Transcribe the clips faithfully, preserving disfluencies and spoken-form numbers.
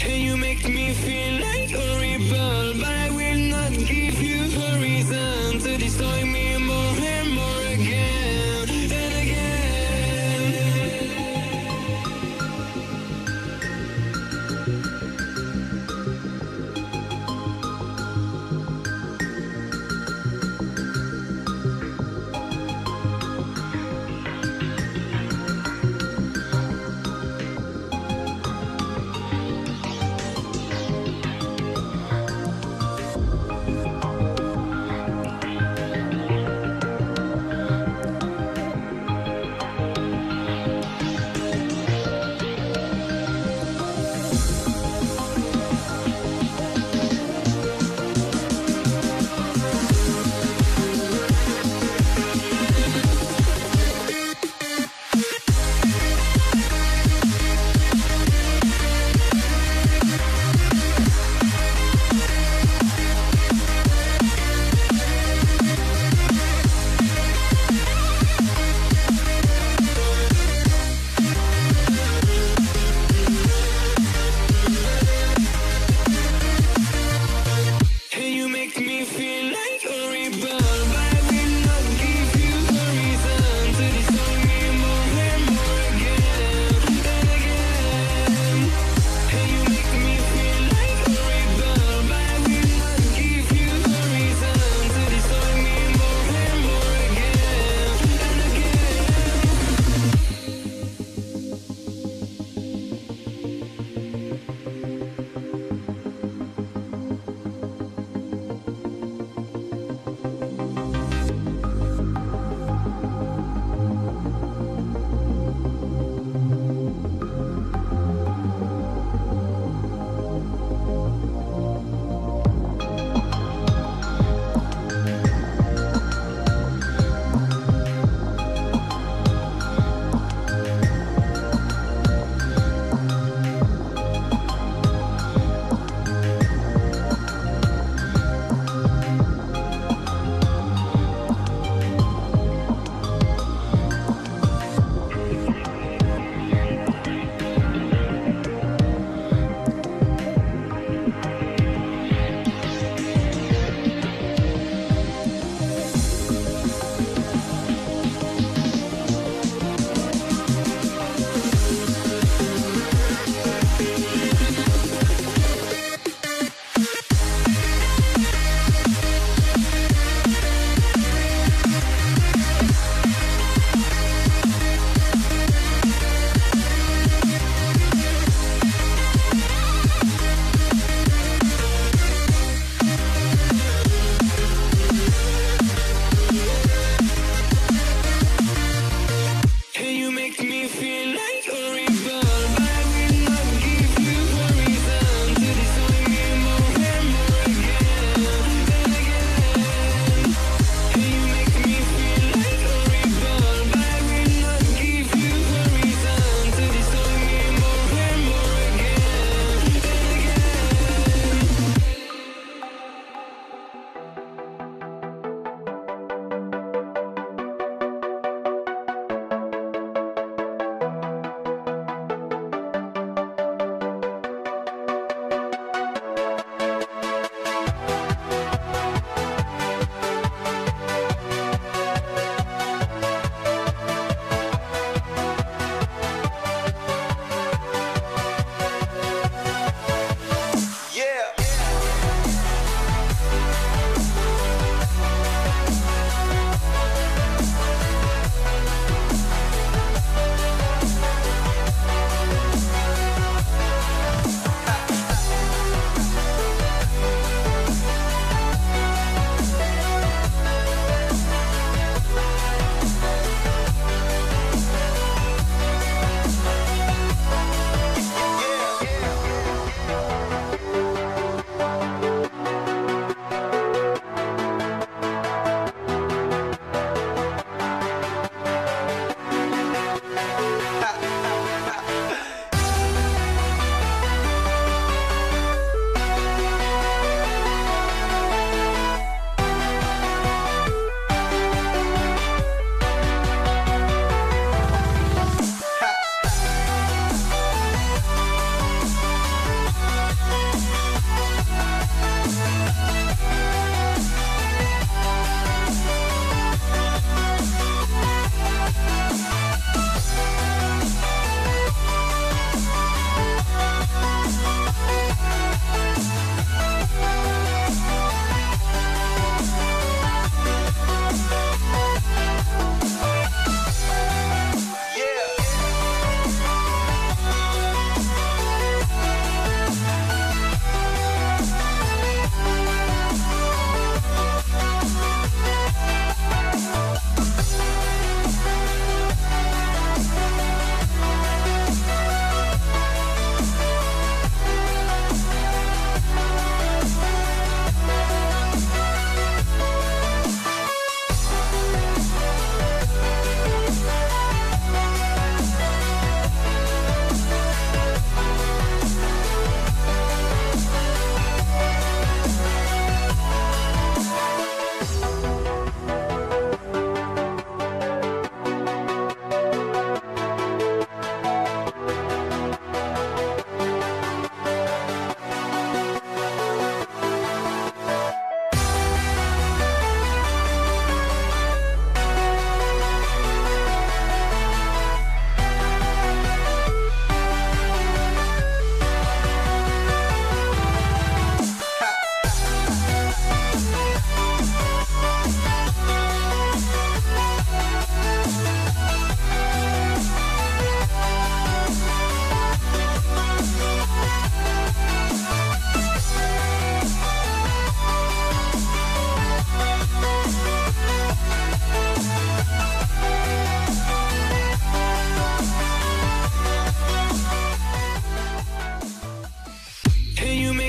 And you make me feel like a rebel, but I will not give you a reason to destroy me more and more again and again.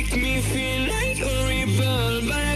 make me feel like a rebel.